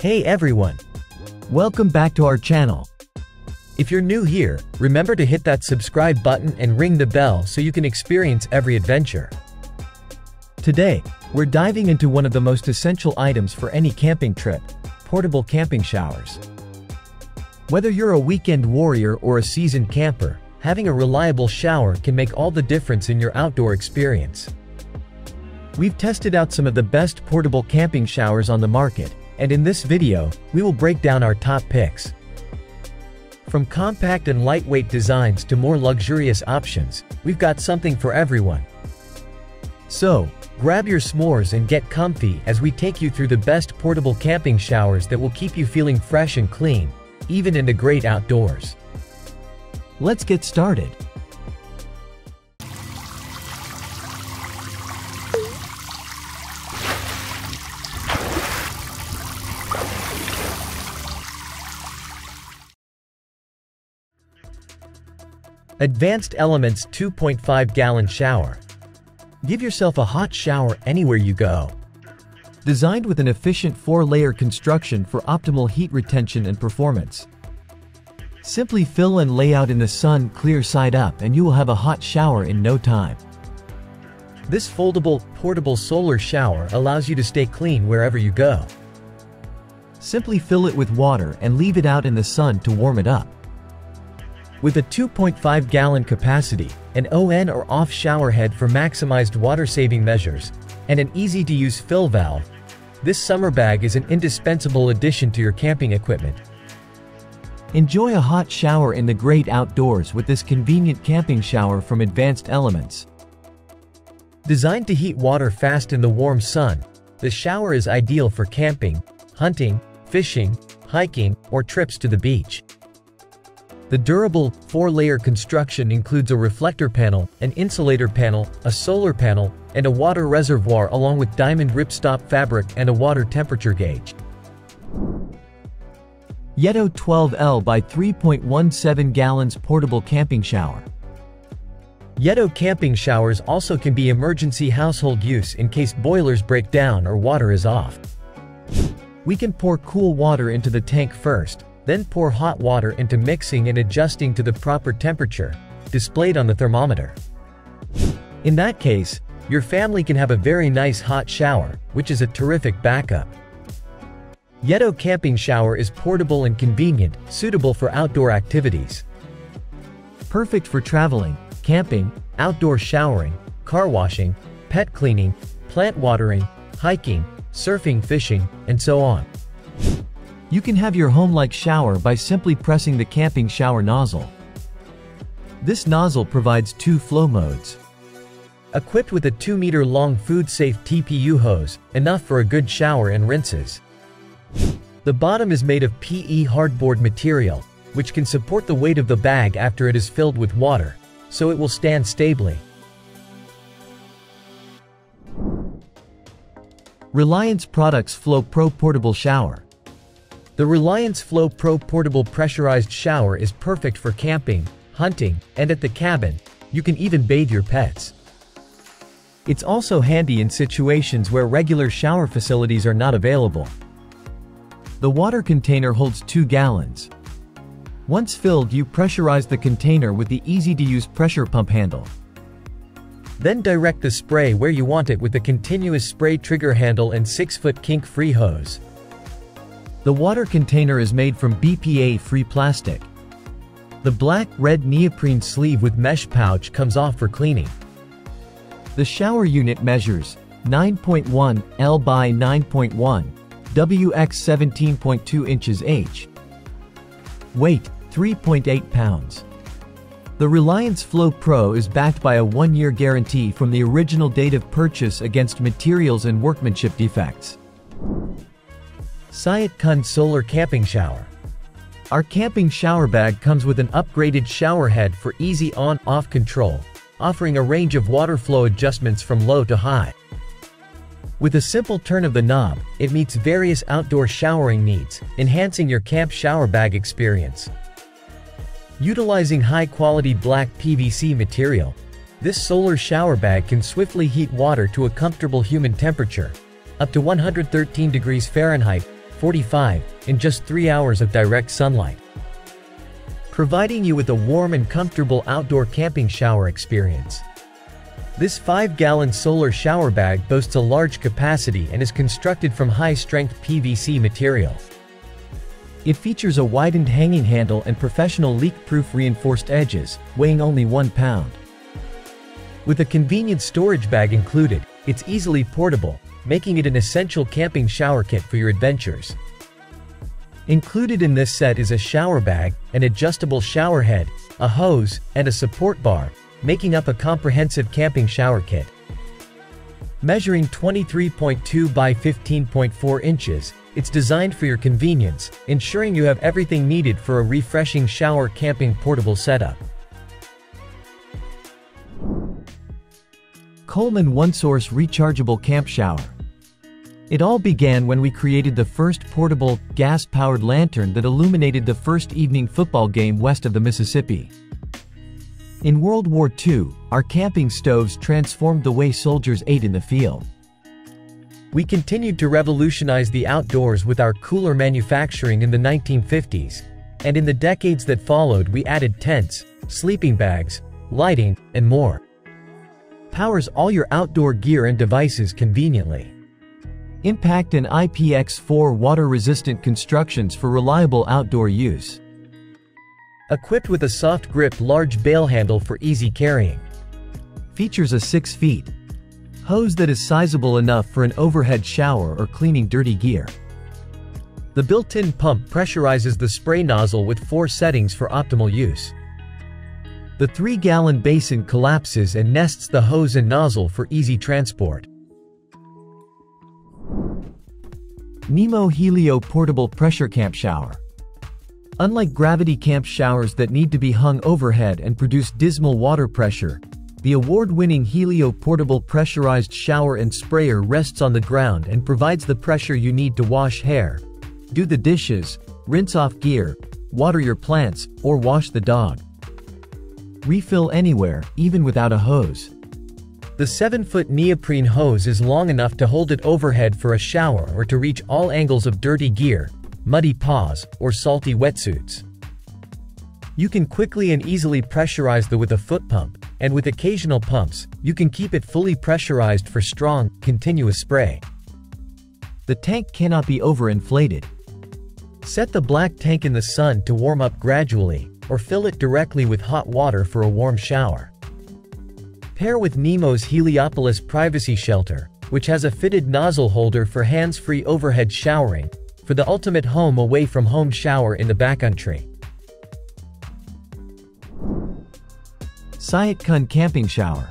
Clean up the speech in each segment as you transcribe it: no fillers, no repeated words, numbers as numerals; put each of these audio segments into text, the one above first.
Hey everyone! Welcome back to our channel. If you're new here, remember to hit that subscribe button and ring the bell so you can experience every adventure. Today, we're diving into one of the most essential items for any camping trip: portable camping showers. Whether you're a weekend warrior or a seasoned camper, having a reliable shower can make all the difference in your outdoor experience. We've tested out some of the best portable camping showers on the market, and in this video, we will break down our top picks. From compact and lightweight designs to more luxurious options, we've got something for everyone. So, grab your s'mores and get comfy as we take you through the best portable camping showers that will keep you feeling fresh and clean, even in the great outdoors. Let's get started. Advanced Elements 2.5-gallon shower. Give yourself a hot shower anywhere you go. Designed with an efficient four-layer construction for optimal heat retention and performance. Simply fill and lay out in the sun clear side up and you will have a hot shower in no time. This foldable, portable solar shower allows you to stay clean wherever you go. Simply fill it with water and leave it out in the sun to warm it up. With a 2.5-gallon capacity, an on or off shower head for maximized water-saving measures, and an easy-to-use fill valve, this summer bag is an indispensable addition to your camping equipment. Enjoy a hot shower in the great outdoors with this convenient camping shower from Advanced Elements. Designed to heat water fast in the warm sun, the shower is ideal for camping, hunting, fishing, hiking, or trips to the beach. The durable, four-layer construction includes a reflector panel, an insulator panel, a solar panel, and a water reservoir along with diamond ripstop fabric and a water temperature gauge. Yeto 12L by 3.17 gallons portable camping shower. Yeto camping showers also can be emergency household use in case boilers break down or water is off. We can pour cool water into the tank first, then pour hot water into mixing and adjusting to the proper temperature, displayed on the thermometer. In that case, your family can have a very nice hot shower, which is a terrific backup. Yeto camping shower is portable and convenient, suitable for outdoor activities. Perfect for traveling, camping, outdoor showering, car washing, pet cleaning, plant watering, hiking, surfing, fishing, and so on. You can have your home-like shower by simply pressing the camping shower nozzle. This nozzle provides two flow modes. Equipped with a 2-meter-long food-safe TPU hose, enough for a good shower and rinses. The bottom is made of PE hardboard material, which can support the weight of the bag after it is filled with water, so it will stand stably. Reliance Products Flow Pro Portable Shower. The Reliance Flow Pro portable pressurized shower is perfect for camping, hunting, and at the cabin. You can even bathe your pets. It's also handy in situations where regular shower facilities are not available. The water container holds 2 gallons. Once filled, you pressurize the container with the easy-to-use pressure pump handle. Then direct the spray where you want it with the continuous spray trigger handle and 6-foot kink-free hose. The water container is made from BPA-free plastic. The black-red neoprene sleeve with mesh pouch comes off for cleaning. The shower unit measures 9.1 L by 9.1, WX 17.2 inches H. Weight, 3.8 pounds. The Reliance Flow Pro is backed by a 1-year guarantee from the original date of purchase against materials and workmanship defects. Syitcun Solar Camping Shower. Our camping shower bag comes with an upgraded shower head for easy on-off control, offering a range of water flow adjustments from low to high. With a simple turn of the knob, it meets various outdoor showering needs, enhancing your camp shower bag experience. Utilizing high-quality black PVC material, this solar shower bag can swiftly heat water to a comfortable human temperature, up to 113 degrees Fahrenheit, 45 in just 3 hours of direct sunlight, providing you with a warm and comfortable outdoor camping shower experience. This 5-gallon solar shower bag boasts a large capacity and is constructed from high-strength PVC material. It features a widened hanging handle and professional leak-proof reinforced edges, weighing only 1 pound. With a convenient storage bag included, it's easily portable, making it an essential camping shower kit for your adventures. Included in this set is a shower bag, an adjustable shower head, a hose, and a support bar, making up a comprehensive camping shower kit. Measuring 23.2 by 15.4 inches, it's designed for your convenience, ensuring you have everything needed for a refreshing shower camping portable setup. Coleman OneSource Rechargeable Camp Shower. It all began when we created the first portable, gas-powered lantern that illuminated the first evening football game west of the Mississippi. In World War II, our camping stoves transformed the way soldiers ate in the field. We continued to revolutionize the outdoors with our cooler manufacturing in the 1950s, and in the decades that followed we added tents, sleeping bags, lighting, and more. Powers all your outdoor gear and devices conveniently. Impact and IPX4 water-resistant constructions for reliable outdoor use. Equipped with a soft grip large bail handle for easy carrying. Features a 6-foot hose that is sizable enough for an overhead shower or cleaning dirty gear. The built-in pump pressurizes the spray nozzle with 4 settings for optimal use. The 3-gallon basin collapses and nests the hose and nozzle for easy transport. Nemo Helio Portable Pressure Camp Shower. Unlike gravity camp showers that need to be hung overhead and produce dismal water pressure, the award-winning Helio Portable Pressurized Shower and Sprayer rests on the ground and provides the pressure you need to wash hair, do the dishes, rinse off gear, water your plants, or wash the dog. Refill anywhere, even without a hose. The 7-foot neoprene hose is long enough to hold it overhead for a shower or to reach all angles of dirty gear, muddy paws, or salty wetsuits. You can quickly and easily pressurize with a foot pump, and with occasional pumps, you can keep it fully pressurized for strong, continuous spray. The tank cannot be overinflated. Set the black tank in the sun to warm up gradually, or fill it directly with hot water for a warm shower. Pair with Nemo's Heliopolis Privacy Shelter, which has a fitted nozzle holder for hands-free overhead showering, for the ultimate home away from home shower in the backcountry. Syitcun Camping Shower.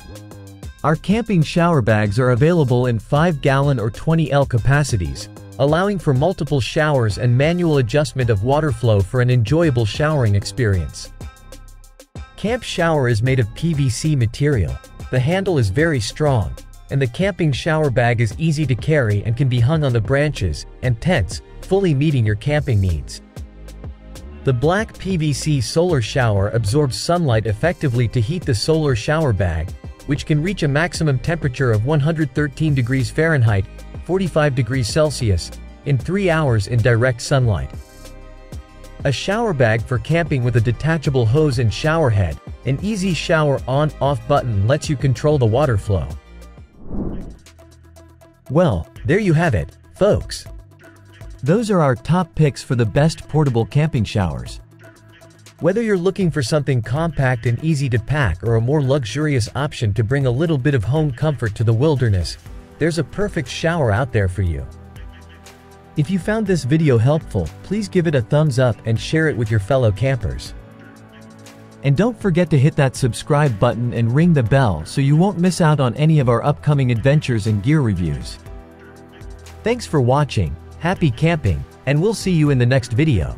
Our camping shower bags are available in 5-gallon or 20L capacities, allowing for multiple showers and manual adjustment of water flow for an enjoyable showering experience. Camp shower is made of PVC material. The handle is very strong, and the camping shower bag is easy to carry and can be hung on the branches and tents, fully meeting your camping needs. The black PVC solar shower absorbs sunlight effectively to heat the solar shower bag, which can reach a maximum temperature of 113 degrees Fahrenheit, 45 degrees Celsius, in 3 hours in direct sunlight. A shower bag for camping with a detachable hose and shower head, an easy shower on/off button lets you control the water flow. Well, there you have it, folks. Those are our top picks for the best portable camping showers. Whether you're looking for something compact and easy to pack or a more luxurious option to bring a little bit of home comfort to the wilderness, there's a perfect shower out there for you. If you found this video helpful, please give it a thumbs up and share it with your fellow campers. And don't forget to hit that subscribe button and ring the bell so you won't miss out on any of our upcoming adventures and gear reviews. Thanks for watching, happy camping, and we'll see you in the next video.